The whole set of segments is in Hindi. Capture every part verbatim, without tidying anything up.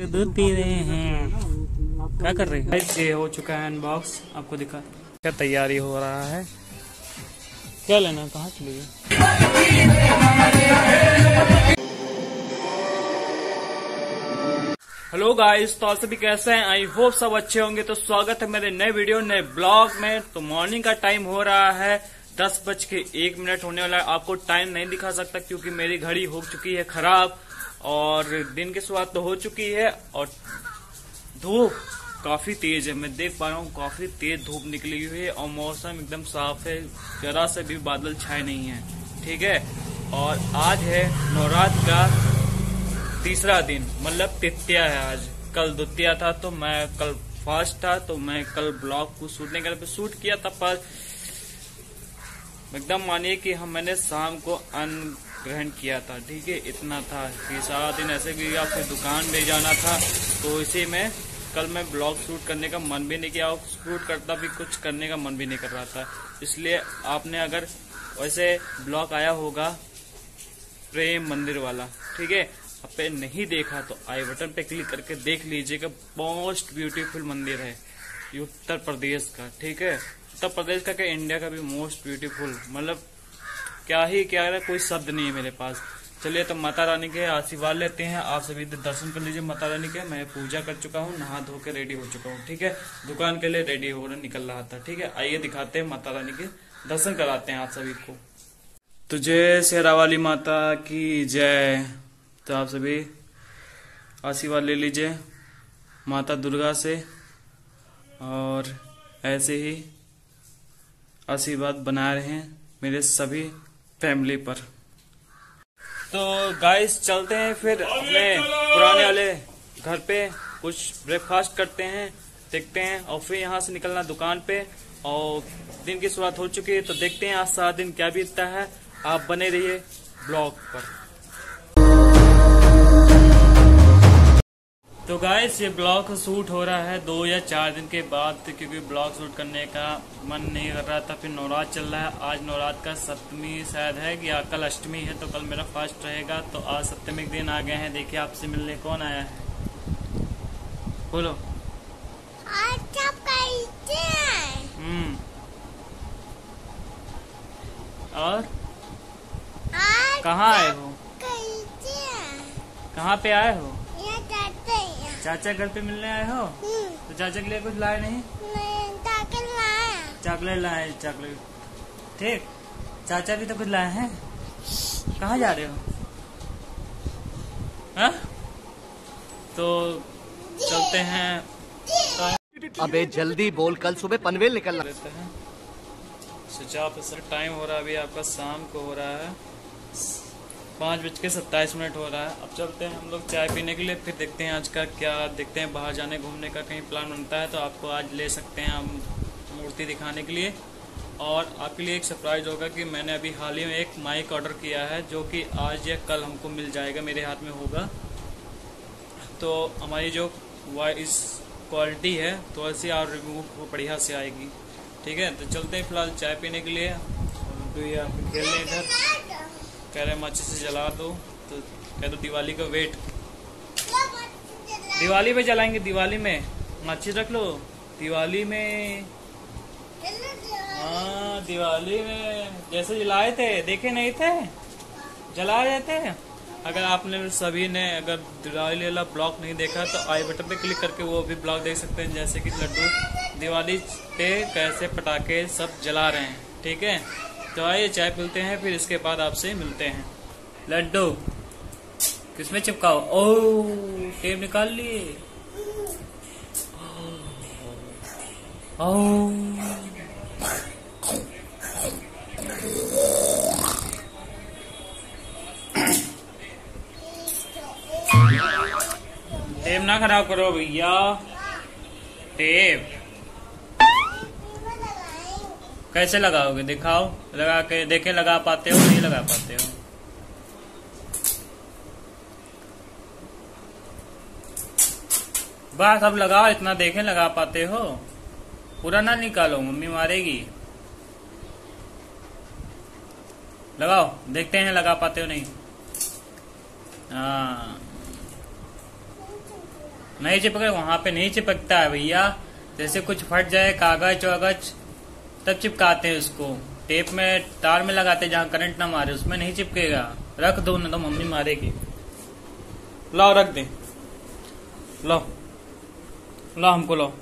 ये दूध पी रहे हैं, क्या कर रहे हैं। ये हो चुका है अनबॉक्स, आपको दिखा क्या तैयारी हो रहा है, क्या लेना, कहाँ चलिए। हेलो गाइस, तो आप सभी कैसे हैं, आई होप सब अच्छे होंगे। तो स्वागत है मेरे नए वीडियो नए ब्लॉग में। तो मॉर्निंग का टाइम हो रहा है, दस बज के एक मिनट होने वाला है। आपको टाइम नहीं दिखा सकता क्योंकि मेरी घड़ी हो चुकी है खराब, और दिन की शुरुआत तो हो चुकी है और धूप काफी तेज है। मैं देख पा रहा हूँ काफी तेज धूप निकली हुई है और मौसम एकदम साफ है, जरा से भी बादल छाए नहीं है, ठीक है। और आज है नवरात्र का तीसरा दिन, मतलब तृतीया है आज, कल द्वितीया था। तो मैं कल फास्ट था, तो मैं कल ब्लॉग को शूट नहीं कर शूट किया था, पर एकदम मानिए कि हम मैंने शाम को अन्न ग्रहण किया था, ठीक है, इतना था कि सारा दिन ऐसे भी आपको दुकान ले जाना था। तो इसी में कल मैं ब्लॉग शूट करने का मन भी नहीं किया और शूट करता भी कुछ करने का मन भी नहीं कर रहा था। इसलिए आपने अगर वैसे ब्लॉग आया होगा प्रेम मंदिर वाला, ठीक है, आपने नहीं देखा तो आई बटन पे क्लिक करके देख लीजिएगा। मोस्ट ब्यूटीफुल मंदिर है उत्तर प्रदेश का, ठीक है, उत्तर प्रदेश का क्या इंडिया का भी मोस्ट ब्यूटीफुल, मतलब क्या ही क्या है, कोई शब्द नहीं है मेरे पास। चलिए तो माता रानी के आशीर्वाद लेते हैं, आप सभी दर्शन कर लीजिए माता रानी के। मैं पूजा कर चुका हूँ, नहा धो के रेडी हो चुका हूँ, ठीक है, दुकान के लिए रेडी होकर निकल रहा था, ठीक है। आइए दिखाते हैं माता रानी के, दर्शन कराते हैं आप सभी को। तो जय शेरा वाली माता की जय। तो आप सभी आशीर्वाद ले लीजिए माता दुर्गा से और ऐसे ही आशीर्वाद बना रहे हैं मेरे सभी फैमिली पर। तो गाइस चलते हैं फिर अपने पुराने वाले घर पे, कुछ ब्रेकफास्ट करते हैं, देखते हैं, और फिर यहाँ से निकलना दुकान पे। और दिन की शुरुआत हो चुकी है, तो देखते हैं आज सारा दिन क्या बीतता है। आप बने रहिए ब्लॉग पर। तो गाइस ये ब्लॉग शूट हो रहा है दो या चार दिन के बाद, क्योंकि ब्लॉग शूट करने का मन नहीं कर रहा था। फिर नवरात्र चल रहा है, आज नवरात्र का सप्तमी शायद है कि या कल अष्टमी है, तो कल मेरा फास्ट रहेगा। तो आज सप्तमी के दिन आ गए हैं। देखिए आपसे मिलने कौन आया है, बोलो। हम्म, और कहाँ आए हो, कहाँ पे आए हो? चाचा घर पे मिलने आए हो। तो चाचा के लिए कुछ लाए नहीं? नहीं, चॉकलेट लाए। चॉकलेट लाए, चॉकलेट, ठीक। चाचा भी तो कुछ लाए हैं। कहाँ जा रहे हो? हाँ? तो चलते हैं। अबे जल्दी बोल, कल सुबह पनवेल निकलना है। सुजाप सर टाइम हो रहा है अभी आपका, शाम को हो रहा है पाँच बज के सत्ताईस मिनट हो रहा है। अब चलते हैं हम लोग चाय पीने के लिए, फिर देखते हैं आज का क्या, देखते हैं बाहर जाने घूमने का कहीं प्लान बनता है तो आपको आज ले सकते हैं हम मूर्ति दिखाने के लिए। और आपके लिए एक सरप्राइज़ होगा कि मैंने अभी हाल ही में एक माइक ऑर्डर किया है, जो कि आज या कल हमको मिल जाएगा, मेरे हाथ में होगा। तो हमारी जो वॉइस क्वालिटी है थोड़ी सी और रिव्यू बढ़िया से आएगी, ठीक है। तो चलते हैं फिलहाल चाय पीने के लिए। खेलने इधर कह रहे माची से जला दो, तो कह दो दिवाली का वेट, दिवाली में जलाएंगे, दिवाली में माची रख लो, दिवाली में, हाँ दिवाली में जैसे जलाए थे, देखे नहीं थे, जला रहे थे। अगर आपने सभी ने अगर दिवाली वाला ब्लॉग नहीं देखा तो आई बटन पे क्लिक करके वो भी ब्लॉग देख सकते हैं, जैसे कि लड्डू दिवाली पे कैसे पटाखे सब जला रहे हैं, ठीक है। तो आइए चाय पीते हैं, फिर इसके बाद आपसे मिलते हैं। लड्डू किसमें चिपकाओ? ओ टेप निकाल लिए। ओ टेप ना खराब करो भैया, टेप कैसे लगाओगे, दिखाओ, लगा के देखे लगा पाते हो नहीं लगा पाते हो। बस अब लगाओ, इतना देखे लगा पाते हो, पूरा ना निकालो मम्मी मारेगी। लगाओ, देखते हैं लगा पाते हो नहीं। हाँ नहीं चिपक रहा, वहाँ पे नहीं चिपकता है भैया। जैसे कुछ फट जाए कागज वागज तब चिपकाते हैं उसको, टेप में तार में लगाते जहाँ करंट ना मारे, उसमें नहीं चिपकेगा। रख दो ना तो मम्मी मारेगी। लाओ रख दे, लाओ लाओ हमको लाओ।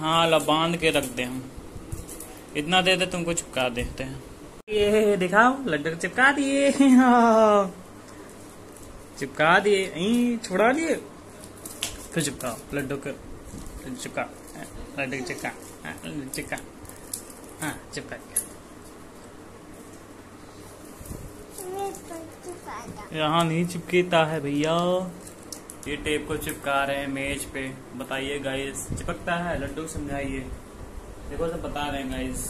हाँ ला बांध के रख दे, हम इतना दे दे तुमको चिपका देते हैं। ये दिखाओ लड्डू चिपका दिए, चिपका दिए, छुड़ा दिए, फिर चिपकाओ लड्डू के, चिपका लड्डू चिपका चिपका, हाँ चिपका दिया। यहाँ नहीं चिपकेता है भैया। ये टेप को चिपका रहे हैं मेज पे। बताइए गाइस चिपकता है लड्डू, समझाइए। देखो सब बता रहे हैं गाइस,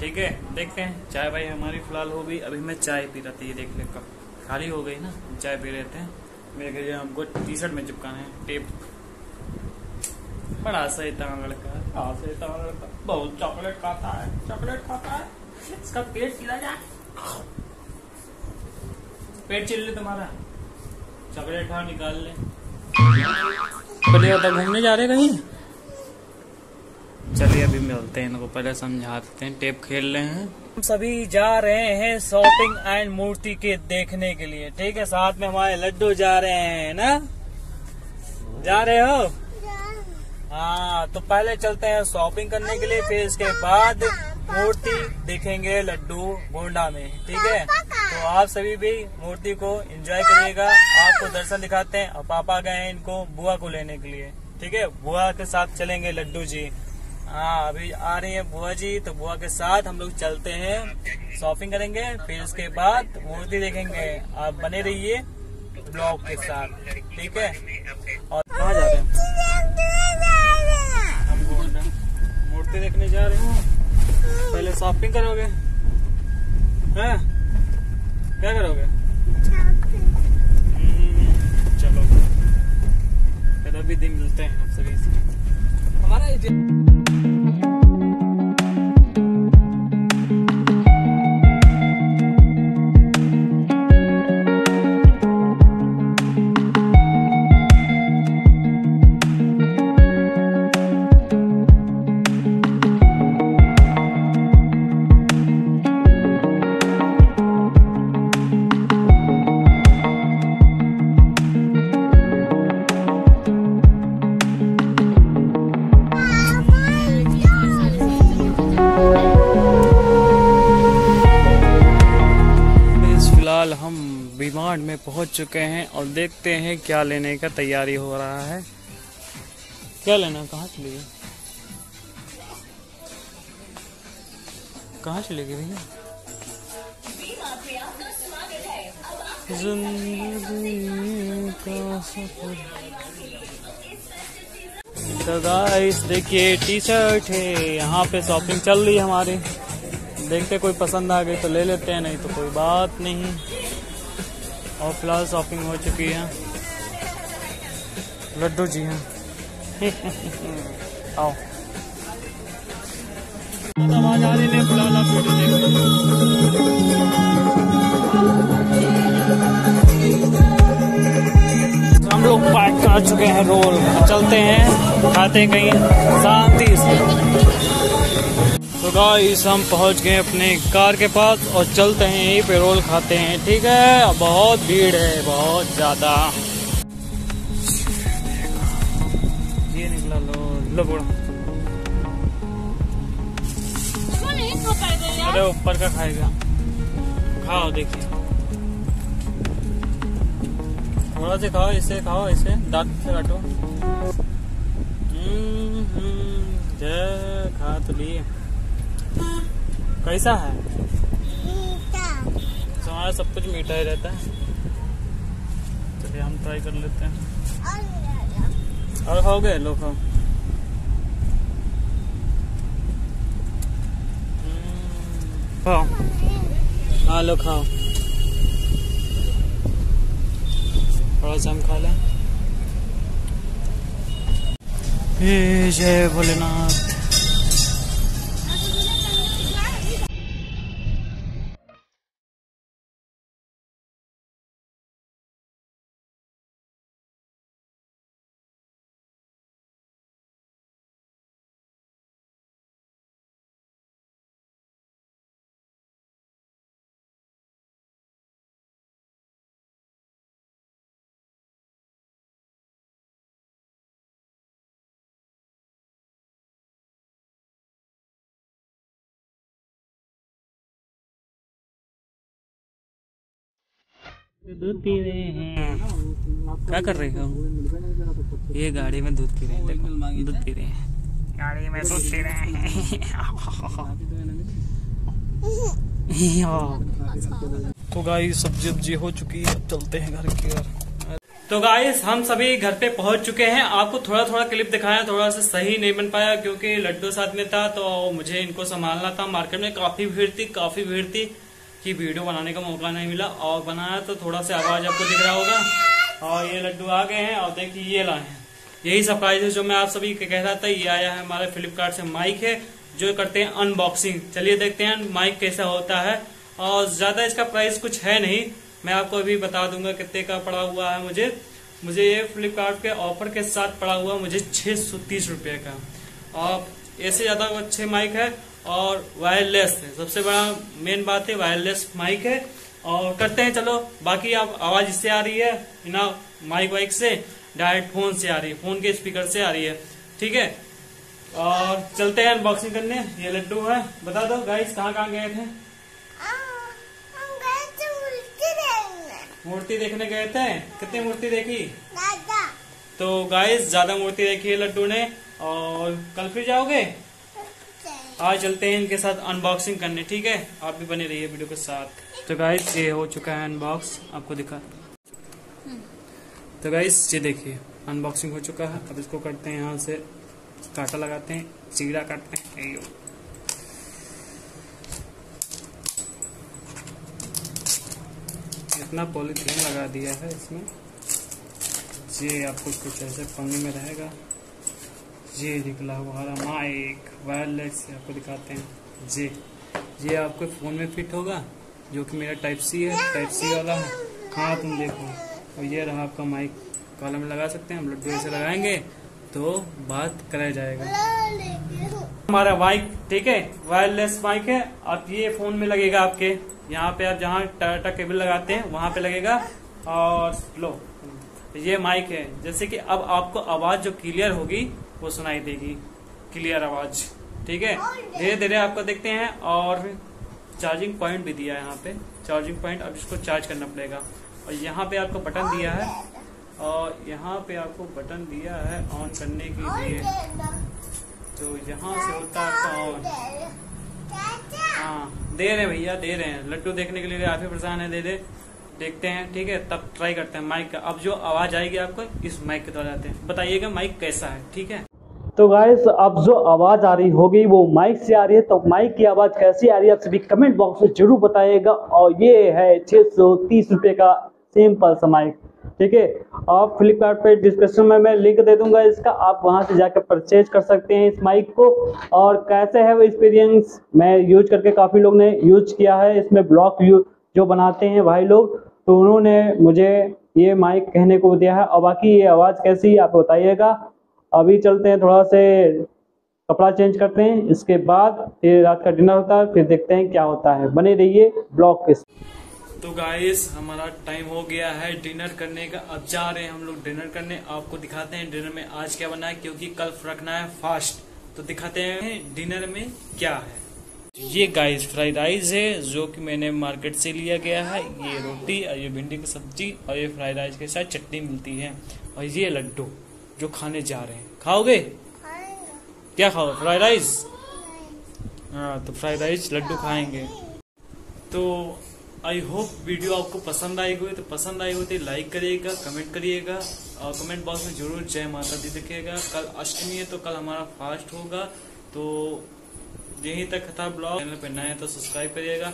ठीक है। देखते हैं, चाय भाई हमारी फिलहाल हो गई, अभी मैं चाय पी रही थी। ये देख ले कब खाली हो गई ना, चाय पी रहे थे। मेरे घर हमको टी शर्ट में चिपकाना है टेप। बड़ा सही था लड़का, सही था लड़का, बहुत चॉकलेट खाता है, चॉकलेट खाता है, इसका पेट चिल्ला जाए, पेट चिल्ले तुम्हारा, चॉकलेट खा निकाल ले। पहले होता घूमने जा रहे कहीं। चलिए अभी मिलते हैं, इनको पहले समझा देते हैं। टेप खेल रहे हैं, हम सभी जा रहे हैं शॉपिंग एंड मूर्ति के देखने के लिए, ठीक है। साथ में हमारे लड्डू जा रहे हैं ना, जा रहे हो? हाँ तो पहले चलते हैं शॉपिंग करने के लिए, फिर इसके बाद मूर्ति देखेंगे लड्डू गोंडा में, ठीक है। तो आप सभी भी मूर्ति को एंजॉय करिएगा। आपको दर्शन दिखाते हैं। और पापा गए हैं इनको बुआ को लेने के लिए, ठीक है। बुआ के साथ चलेंगे लड्डू जी। हाँ अभी आ रही है बुआ जी, तो बुआ के साथ हम लोग चलते हैं, शॉपिंग करेंगे, फिर उसके बाद मूर्ति देखेंगे। आप बने रहिए ब्लॉग के साथ, ठीक है। और कहाँ जा रहे हैं? हम मूर्ति देखने जा रहे हैं। पहले शॉपिंग करोगे, हैं? क्या करोगे? चलो फिर अभी दिन मिलते हैं आप सभी से। हमारा डिमांड में पहुंच चुके हैं और देखते हैं क्या लेने का तैयारी हो रहा है। क्या लेना, कहाँ चले गए, कहाँ चले गए भैया? जिंदगी का सफर। तो गाइस देखिए टी शर्ट है, यहाँ पे शॉपिंग चल रही है हमारी। देखते कोई पसंद आ गई तो ले लेते हैं, नहीं तो कोई बात नहीं। और फिलहाल शॉपिंग हो चुकी है। लड्डू जी हैं, आओ आवाज आ रही है फिलहाल। आप हम लोग पैक कर चुके हैं रोल, चलते हैं खाते कहीं शांति से। तो गाइस हम पहुंच गए अपने कार के पास और चलते हैं यहीं पे रोल खाते हैं, ठीक है। बहुत भीड़ है, बहुत ज्यादा। ये निकला लो लो बोलो। अरे ऊपर का खाएगा, खाओ देखिए, थोड़ा से खाओ, इसे खाओ, इसे दांत से काटो। जय खा तो लिए। कैसा है? मीठा। हमारा सब कुछ मीठा ही रहता है। चलिए हम ट्राई कर लेते हैं। और खाओगे? लो खाओ। खाओ, हाँ लो खाओ, थोड़ा सा हम खा लें। जय भोलेनाथ। दूध पी रहे हैं। क्या कर रहे हो? ये गाड़ी में दूध पी रहे हैं, दूध पी रहे हैं गाड़ी में दूध पी रहे हैं। तो गाइस सब्जी सब्जी हो चुकी है, अब चलते हैं घर की ओर। तो गाइस हम सभी घर पे पहुंच चुके हैं। आपको थोड़ा थोड़ा क्लिप दिखाया, थोड़ा सा सही नहीं बन पाया क्योंकि लड्डू साथ में था तो मुझे इनको संभालना था। मार्केट में काफी भीड़ थी, काफी भीड़ थी कि वीडियो बनाने का मौका नहीं मिला, और बनाया तो थोड़ा सा आवाज आपको दिख रहा होगा। और ये लड्डू आ गए हैं और देखिए ये लाए हैं। यही सरप्राइज है जो मैं आप सभी कह रहा था। ये आया है हमारे फ्लिपकार्ट से माइक है, जो करते हैं अनबॉक्सिंग। चलिए देखते हैं माइक कैसा होता है। और ज्यादा इसका प्राइस कुछ है नहीं, मैं आपको अभी बता दूंगा कितने का पड़ा हुआ है। मुझे मुझे ये फ्लिपकार्ट के ऑफर के साथ पड़ा हुआ मुझे छः सौ तीस रुपये का। और ऐसे ज्यादा अच्छे माइक है और वायरलेस है, सबसे बड़ा मेन बात है वायरलेस माइक है। और करते हैं चलो, बाकी आप आवाज इससे आ रही है बिना माइक वाइक से, डायरेक्ट फोन से आ रही है, फोन के स्पीकर से आ रही है। ठीक है, और चलते हैं अनबॉक्सिंग करने। ये लड्डू है, बता दो गाइस कहाँ कहाँ गए थे? हम गए थे मूर्ति देखने। मूर्ति देखने गए थे? कितनी मूर्ति देखी? ज्यादा। तो गाइस ज्यादा मूर्ति देखी है लड्डू ने। और कल फिर जाओगे? आज चलते हैं इनके साथ अनबॉक्सिंग करने। ठीक है, आप भी बने रहिए वीडियो के साथ। तो गाइस ये हो चुका है अनबॉक्स, आपको दिखा। तो गाइस ये देखिए अनबॉक्सिंग हो चुका है। अब इसको करते हैं, यहाँ से कांटा लगाते हैं, सीधा काटते हैं। इतना पॉलीथीन लगा दिया है इसमें, ये आपको कुछ ऐसे पन्नी में रहेगा। ये निकला हुआ हमारा माइक वायरलेस, आपको दिखाते हैं। जे ये आपके फ़ोन में फिट होगा, जो कि मेरा टाइप सी है, टाइप सी वाला है। हाँ तुम देखो, और ये रहा आपका माइक, कॉलम में लगा सकते हैं हम। लड्डू ऐसे लगाएंगे तो बात करा जाएगा। हमारा माइक ठीक है, वायरलेस माइक है। आप ये फ़ोन में लगेगा आपके, यहाँ पे आप जहाँ टाटा केबल लगाते हैं वहाँ पे लगेगा। और लो ये माइक है, जैसे कि अब आपको आवाज़ जो क्लियर होगी वो सुनाई देगी, क्लियर आवाज। ठीक है, धीरे धीरे आपको देखते हैं। और चार्जिंग पॉइंट भी दिया है यहाँ पे, चार्जिंग पॉइंट। अब इसको चार्ज करना पड़ेगा। और यहाँ पे आपको बटन दिया है, और यहाँ पे आपको बटन दिया है ऑन करने के लिए। तो यहाँ से होता है आपका ऑन। हाँ दे रहे भैया, दे रहे हैं। लड्डू देखने के लिए काफी परेशान है, दे दे देखते हैं। ठीक है, तब ट्राई करते हैं माइक का। अब जो आवाज आएगी आपको इस माइक के द्वारा आते हैं, बताइएगा माइक कैसा है। ठीक है, तो गाइस अब जो आवाज आ रही होगी वो माइक से आ रही है। तो माइक की आवाज कैसी आ रही है आप सभी कमेंट बॉक्स में जरूर बताइएगा। और ये है छः सौ तीस रुपये का सिंपल सा माइक। ठीक है, आप फ्लिपकार्ट पे डिस्क्रिप्शन में मैं लिंक दे दूंगा इसका, आप वहां से जाकर परचेज कर सकते हैं इस माइक को। और कैसे है वो एक्सपीरियंस, मैं यूज करके, काफ़ी लोग ने यूज किया है इसमें, ब्लॉक यूज जो बनाते हैं भाई लोग, तो उन्होंने मुझे ये माइक कहने को दिया है। और बाकी ये आवाज़ कैसी आप बताइएगा। अभी चलते हैं, थोड़ा से कपड़ा चेंज करते हैं, इसके बाद फिर रात का डिनर होता है, फिर देखते हैं क्या होता है। बने रहिए ब्लॉग के साथ। तो गाइस हमारा टाइम हो गया है डिनर करने का, अब जा रहे हैं हम लोग डिनर करने। आपको दिखाते हैं डिनर में आज क्या बना है, क्योंकि कल रखना है फास्ट। तो दिखाते हैं डिनर में क्या है। ये गाइस फ्राइड राइस है जो कि मैंने मार्केट से लिया गया है। ये रोटी और ये भिंडी की सब्जी, और ये फ्राइड राइस के साथ चटनी मिलती है। और ये लड्डू जो खाने जा रहे हैं, खाओगे? क्या खाओ? Fried rice? हाँ, तो फ्राइड राइस लड्डू खाएंगे। तो आई होप वीडियो आपको पसंद आई हुई, तो पसंद आई हुई तो लाइक करिएगा, कमेंट करिएगा, और कमेंट बॉक्स में जरूर जय माता दी लिखिएगा। कल अष्टमी है तो कल हमारा फास्ट होगा। तो यहीं तक था ब्लॉग। चैनल पर नए हैं तो सब्सक्राइब करिएगा,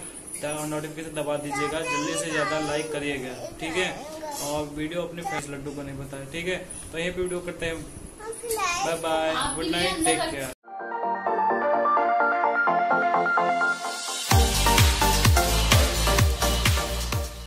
नोटिफिकेशन दबा दीजिएगा, जल्दी से ज़्यादा लाइक करिएगा। ठीक है, और वीडियो अपने फ्रेंड्स लड्डू को नहीं बताए। ठीक है, तो यहीं पे वीडियो करते हैं। Bye bye, good night, take care.